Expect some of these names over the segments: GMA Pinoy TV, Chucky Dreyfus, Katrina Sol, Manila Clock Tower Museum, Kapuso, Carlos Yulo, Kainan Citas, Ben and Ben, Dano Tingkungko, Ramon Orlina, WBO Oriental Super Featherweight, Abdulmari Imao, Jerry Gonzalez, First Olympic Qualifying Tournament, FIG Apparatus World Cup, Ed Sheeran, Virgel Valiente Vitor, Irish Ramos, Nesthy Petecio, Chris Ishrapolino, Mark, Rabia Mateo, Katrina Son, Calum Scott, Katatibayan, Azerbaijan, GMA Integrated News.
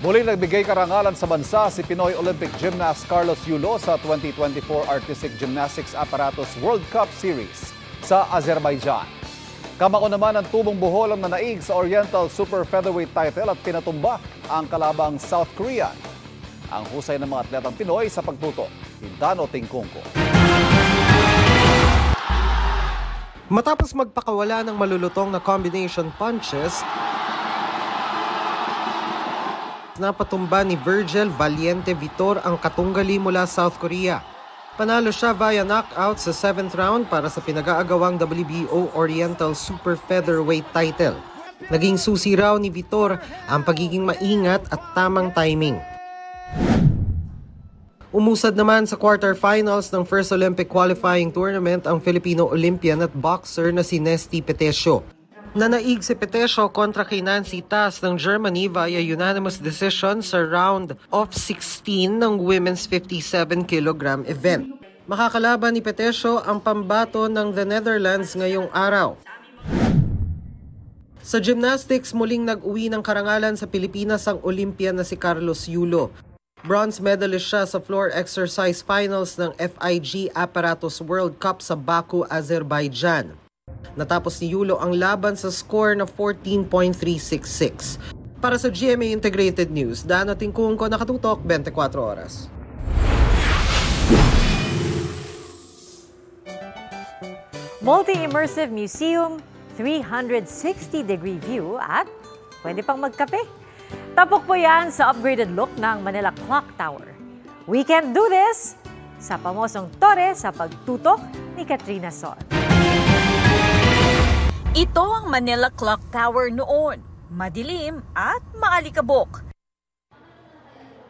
Muli nagbigay karangalan sa bansa si Pinoy Olympic gymnast Carlos Yulo sa 2024 Artistic Gymnastics Apparatus World Cup Series sa Azerbaijan. Kamao naman ang tubong buholong na naig sa Oriental Super Featherweight title at pinatumbak ang kalabang South Korean. Ang husay ng mga atletang Pinoy sa pagtutok, Dano Tingkungko. Matapos magpakawala ng malulutong na combination punches, napatumba ni Virgel Valiente Vitor ang katunggali mula South Korea. Panalo siya via knockout sa 7th round para sa pinag-aagawang WBO Oriental Super Featherweight title. Naging susi raw ni Vitor ang pagiging maingat at tamang timing. Umusad naman sa quarterfinals ng First Olympic Qualifying Tournament ang Filipino Olympian at boxer na si Nesthy Petecio. Nanaig si Petecio kontra Kainan Citas ng Germany via unanimous decision sa round of 16 ng women's 57 kg event. Makakalaban ni Petecio ang pambato ng The Netherlands ngayong araw. Sa gymnastics, muling nag-uwi ng karangalan sa Pilipinas ang Olympian na si Carlos Yulo. Bronze medalist siya sa floor exercise finals ng FIG Apparatus World Cup sa Baku, Azerbaijan. Natapos ni Yulo ang laban sa score na 14.366. Para sa GMA Integrated News, Dano Tingkungko, nakatutok 24 oras. Multi-immersive museum, 360-degree view at pwede pang magkape. Tapok po yan sa upgraded look ng Manila Clock Tower. We can do this sa pamosong tore sa pagtutok ni Katrina Sol. Ito ang Manila Clock Tower noon, madilim at maalikabok.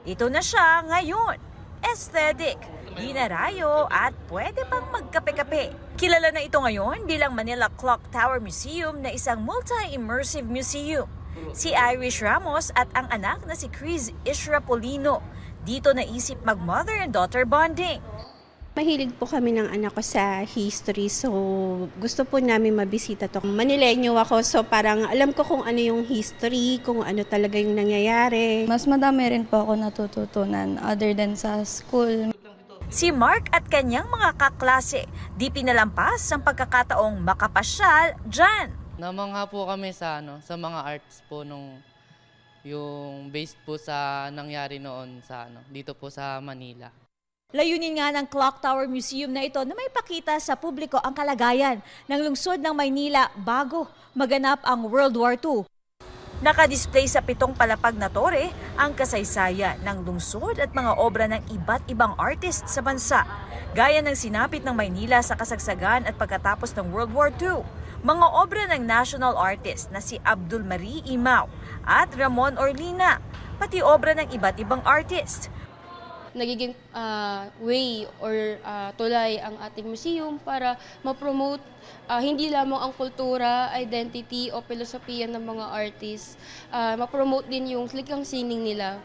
Ito na siya ngayon, aesthetic, dinarayo at pwede pang magkape-kape. Kilala na ito ngayon bilang Manila Clock Tower Museum na isang multi-immersive museum. Si Irish Ramos at ang anak na si Chris Ishrapolino, dito naisip mag-mother and daughter bonding. Mahilig po kami ng anak ko sa history, so gusto po namin mabisita to. Manileño ako, so parang alam ko kung ano yung history, kung ano talaga yung nangyayari. Mas madami rin po ako natututunan other than sa school. Si Mark at kanyang mga kaklase, di pinalampas ang pagkakataong makapasyal dyan. Namangha po kami sa mga arts po nung yung based po sa nangyari noon dito po sa Manila. Layunin nga ng Clock Tower Museum na ito na may pakita sa publiko ang kalagayan ng lungsod ng Maynila bago maganap ang World War II. Nakadisplay sa 7 palapag na tore ang kasaysayan ng lungsod at mga obra ng iba't ibang artist sa bansa, gaya ng sinapit ng Maynila sa kasagsagan at pagkatapos ng World War II. Mga obra ng national artist na si Abdulmari Imao at Ramon Orlina, pati obra ng iba't ibang artist. Nagiging way or tulay ang ating museum para ma-promote hindi lamang ang kultura, identity o filosofiya ng mga artist, ma-promote din yung likang sining nila.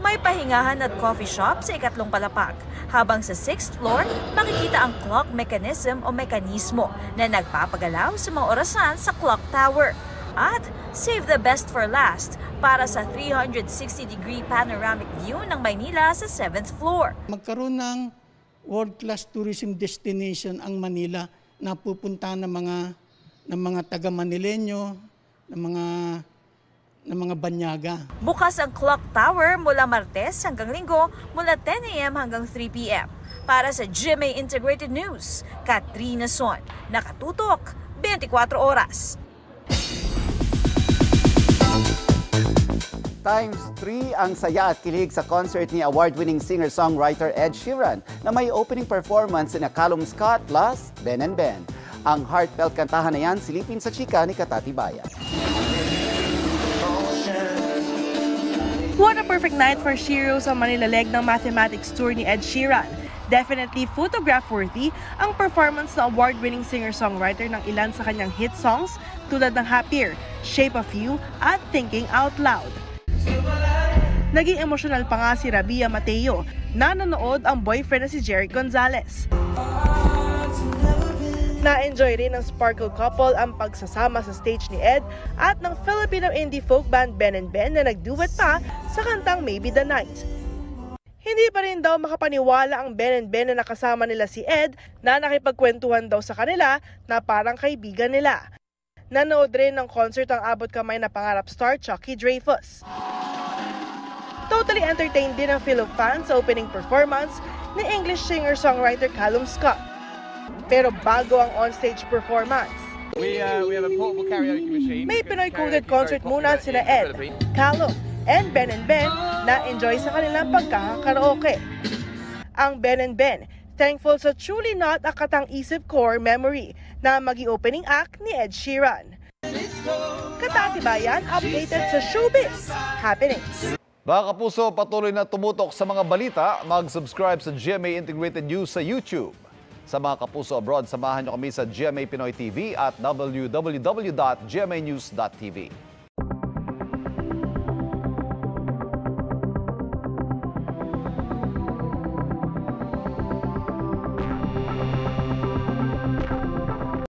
May pahingahan at coffee shop sa 3rd palapag, habang sa 6th floor makikita ang clock mechanism o mekanismo na nagpapagalaw sa mga orasan sa clock tower. At save the best for last para sa 360-degree panoramic view ng Maynila sa 7th floor. Magkaroon ng world-class tourism destination ang Manila na pupunta ng mga taga-Manileño, ng mga banyaga. Bukas ang Clock Tower mula Martes hanggang Linggo mula 10 AM hanggang 3 PM. Para sa GMA Integrated News, Katrina Son, nakatutok 24 oras. Times 3 ang saya at kilig sa concert ni award-winning singer-songwriter Ed Sheeran na may opening performance na Calum Scott plus Ben and Ben. Ang heartfelt kantahan na yan silipin sa chika ni Katati Bayan. What a perfect night for Shiro sa Manilaleg ng Mathematics Tour ni Ed Sheeran. Definitely photograph-worthy ang performance ng award-winning singer-songwriter ng ilan sa kanyang hit songs tulad ng Happier, Shape of You at Thinking Out Loud. Naging emosyonal pa nga si Rabia Mateo na nanood ang boyfriend na si Jerry Gonzalez. Na-enjoy rin ng Sparkle Couple ang pagsasama sa stage ni Ed at ng Filipino indie folk band Ben and Ben na nagduet pa sa kantang Maybe the Night. Hindi pa rin daw makapaniwala ang Ben and Ben na nakasama nila si Ed na nakipagkwentuhan daw sa kanila na parang kaibigan nila. Nanood rin ng concert ang abot kamay na pangarap star Chucky Dreyfus. Totally entertained din ang Philo fans sa opening performance ni English singer-songwriter Calum Scott. Pero bago ang on-stage performance, we have a portable karaoke machine. May Pinoy-coded concert muna sila Ed, Calum, and Ben na enjoy sa kanilang pagkakaraoke. Ang Ben and Ben, thankful sa Truly Not a Katang-Isip Core Memory na magi-opening act ni Ed Sheeran. Katatibayan updated sa showbiz happenings. Mga kapuso, patuloy na tumutok sa mga balita. Mag-subscribe sa GMA Integrated News sa YouTube. Sa mga kapuso abroad, samahan nyo kami sa GMA Pinoy TV at www.gmanews.tv.